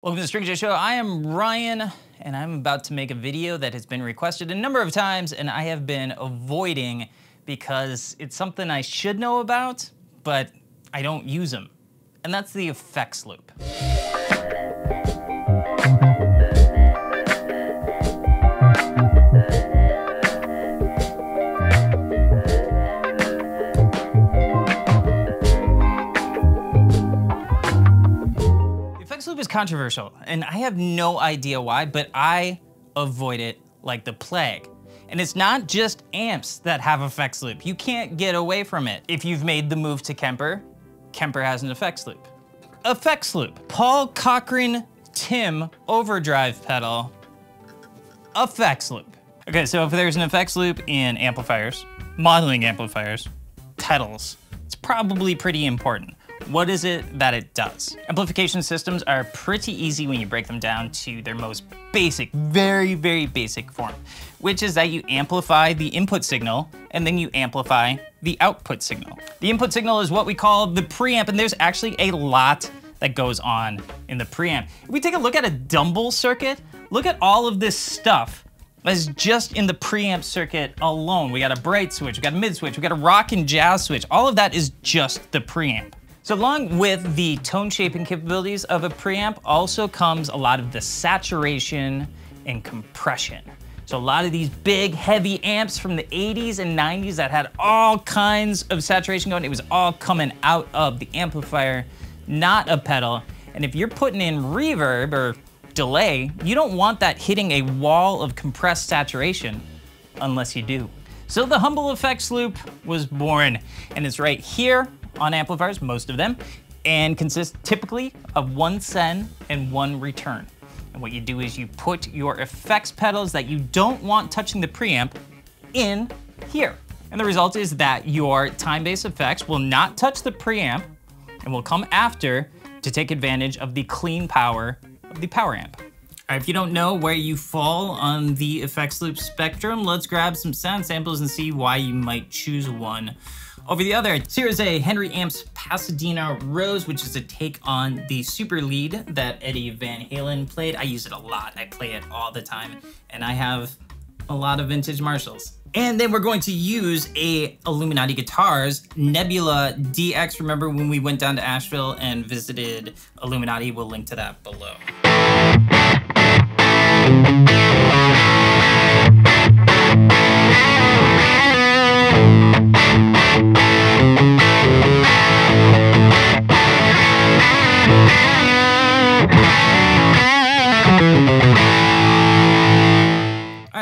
Welcome to The Stringjoy Show. I am Ryan, and I'm about to make a video that has been requested a number of times, and I have been avoiding because it's something I should know about, but I don't use them. And that's the effects loop. Loop is controversial, and I have no idea why, but I avoid it like the plague. And it's not just amps that have effects loop. You can't get away from it. If you've made the move to Kemper, Kemper has an effects loop. Effects loop. Paul Cochrane Tim overdrive pedal, effects loop. Okay, so if there's an effects loop in amplifiers, modeling amplifiers, pedals, it's probably pretty important. What is it that it does? Amplification systems are pretty easy when you break them down to their most basic, very, very basic form, which is that you amplify the input signal and then you amplify the output signal. The input signal is what we call the preamp, and there's actually a lot that goes on in the preamp. If we take a look at a Dumble circuit, look at all of this stuff that's just in the preamp circuit alone. We got a bright switch, we got a mid switch, we got a rock and jazz switch. All of that is just the preamp. So along with the tone shaping capabilities of a preamp also comes a lot of the saturation and compression. So a lot of these big heavy amps from the 80s and 90s that had all kinds of saturation going, it was all coming out of the amplifier, not a pedal. And if you're putting in reverb or delay, you don't want that hitting a wall of compressed saturation unless you do. So the humble effects loop was born, and it's right here on amplifiers, most of them, and consists typically of one send and one return. And what you do is you put your effects pedals that you don't want touching the preamp in here. And the result is that your time-based effects will not touch the preamp and will come after to take advantage of the clean power of the power amp. All right, if you don't know where you fall on the effects loop spectrum, let's grab some sound samples and see why you might choose one over the other. So here's a Henry Amps Pasadena Rose, which is a take on the super lead that Eddie Van Halen played. I use it a lot, I play it all the time, and I have a lot of vintage Marshalls. And then we're going to use a Illuminati Guitars Nebula DX. Remember when we went down to Asheville and visited Illuminati? We'll link to that below.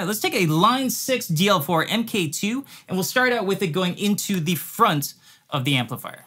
Let's take a Line 6 DL4 MK2, and we'll start out with it going into the front of the amplifier.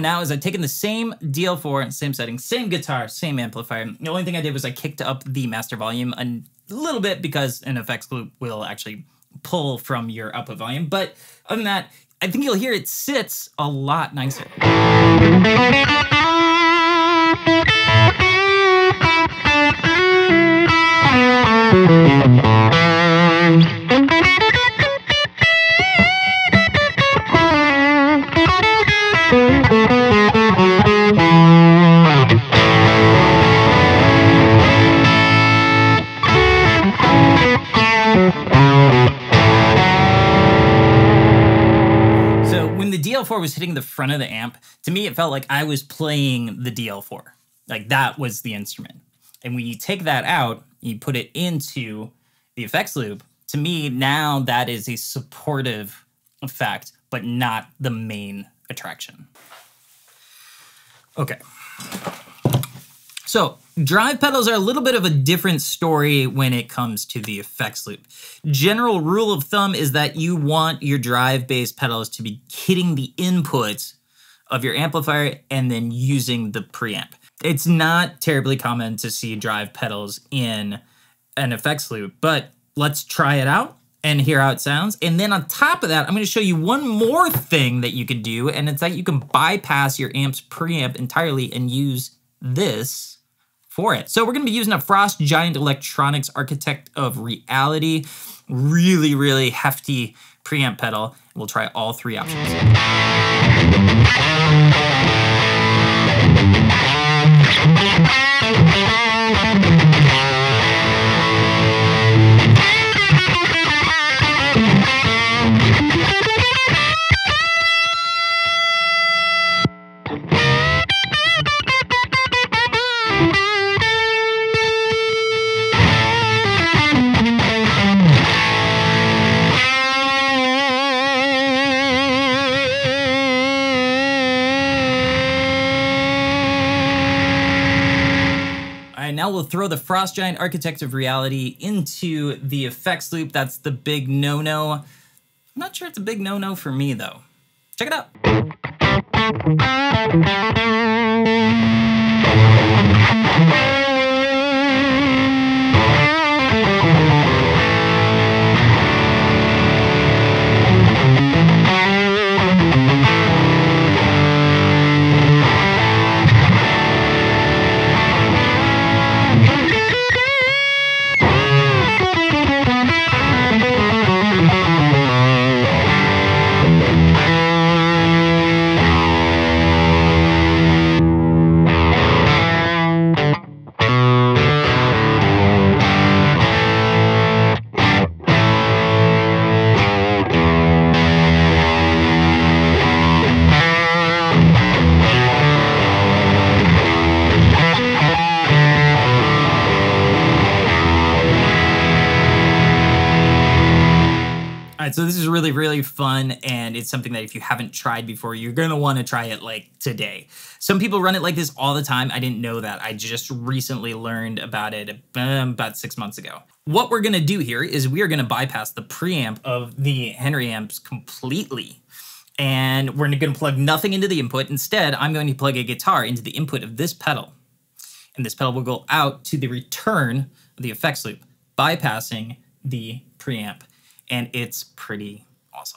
Now is I've taken the same DL4, same setting, same guitar, same amplifier. The only thing I did was I kicked up the master volume a little bit because an effects loop will actually pull from your output volume. But other than that, I think you'll hear it sits a lot nicer. DL4 was hitting the front of the amp. To me, it felt like I was playing the DL4. Like that was the instrument. And when you take that out, you put it into the effects loop. To me, now that is a supportive effect, but not the main attraction. Okay. So drive pedals are a little bit of a different story when it comes to the effects loop. General rule of thumb is that you want your drive-based pedals to be hitting the input of your amplifier and then using the preamp. It's not terribly common to see drive pedals in an effects loop, but let's try it out and hear how it sounds. And then on top of that, I'm going to show you one more thing that you can do, and it's that you can bypass your Amps preamp entirely and use this for it. So we're going to be using a Frost Giant Electronics Architect of Reality, really, really hefty preamp pedal, and we'll try all three options. Now we'll throw the Frost Giant Architect of Reality into the effects loop. That's the big no-no. I'm not sure it's a big no-no for me, though. Check it out. So this is really, really fun, and it's something that if you haven't tried before, you're going to want to try it like today. Some people run it like this all the time. I didn't know that. I just recently learned about it about 6 months ago. What we're going to do here is we are going to bypass the preamp of the Henry Amps completely. And we're going to plug nothing into the input. Instead, I'm going to plug a guitar into the input of this pedal. And this pedal will go out to the return of the effects loop, bypassing the preamp. And it's pretty awesome.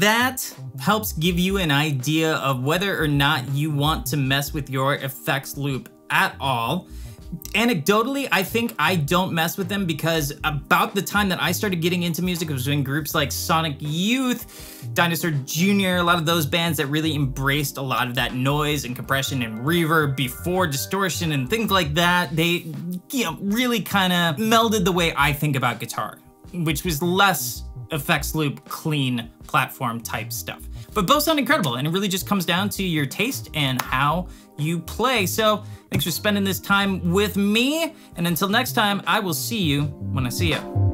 That helps give you an idea of whether or not you want to mess with your effects loop at all. Anecdotally, I think I don't mess with them because about the time that I started getting into music, it was when groups like Sonic Youth, Dinosaur Junior, a lot of those bands that really embraced a lot of that noise and compression and reverb before distortion and things like that, they really kind of melded the way I think about guitar, which was less effects loop, clean platform type stuff. But both sound incredible, and it really just comes down to your taste and how you play. So thanks for spending this time with me, and until next time, I will see you when I see you.